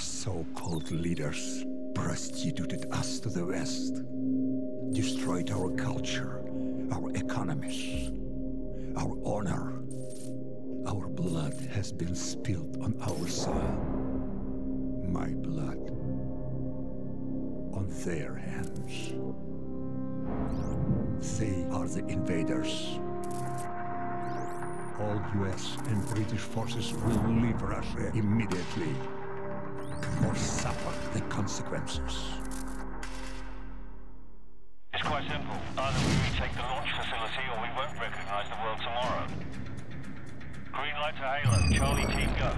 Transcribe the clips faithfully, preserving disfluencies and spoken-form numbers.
so-called leaders prostituted us to the West, destroyed our culture, our economies, our honor. Our blood has been spilled on our soil. My blood on their hands. They are the invaders. All U S and British forces will leave Russia immediately or suffer the consequences. It's quite simple. Either we retake the launch facility or we won't recognize the world tomorrow. Green light to Halo. Charlie team, go.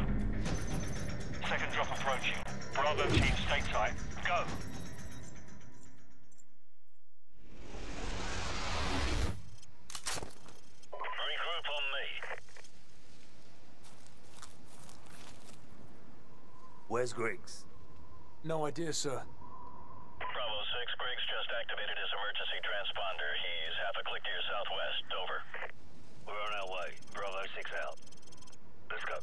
Second drop approaching. Bravo team, stay tight. Go. Where's Griggs? No idea, sir. Bravo six, Griggs just activated his emergency transponder. He's half a click to your southwest. Over. We're on our way. Bravo six out. Let's go.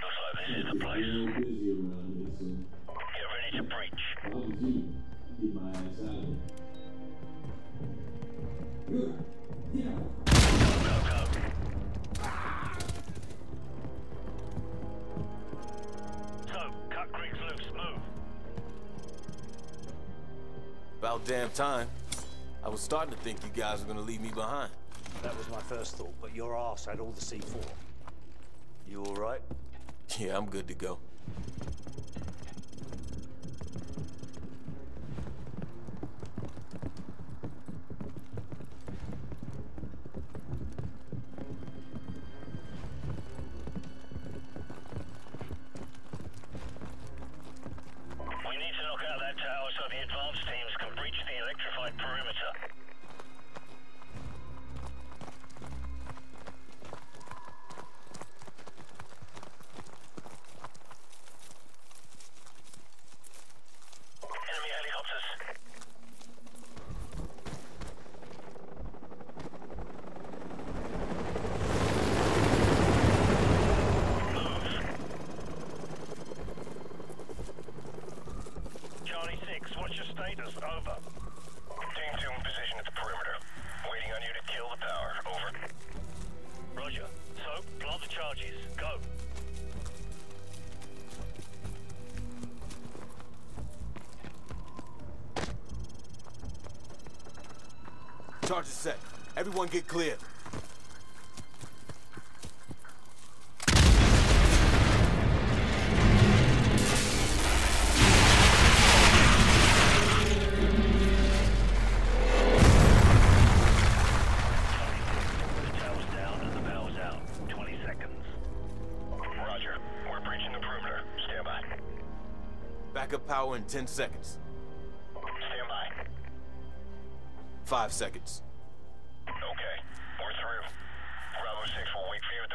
Looks like this is the place. is a breach. Keep my eyes out of it. Yeah. Go, go, go. Ah. So, cut Griggs loose. Move. About damn time. I was starting to think you guys were gonna leave me behind. That was my first thought, but your arse had all the C four. You all right? Yeah, I'm good to go. Charges set. Everyone get clear. In ten seconds. Stand by. Five seconds. Okay, we're through. Bravo six will wait for you at the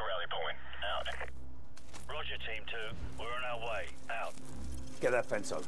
rally point. Out. Roger, team two. We're on our way. Out. Get that fence open.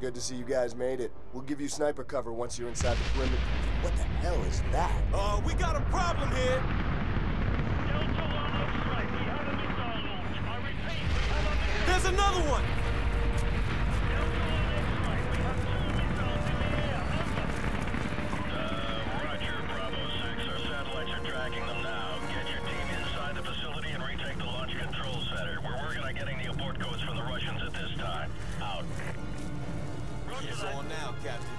Good to see you guys made it. We'll give you sniper cover once you're inside the perimeter. What the hell is that? Uh, we got a problem here. Delta on the strike. We have a missile launch. I repeat, we have a missile. There's another one. Delta on the strike. We have two missiles in the air. Uh, Roger, Bravo six. Our satellites are tracking them now. Get your team inside the facility and retake the launch control center. We're working on getting the abort codes from the Russians at this time. Out. It's on now, Captain.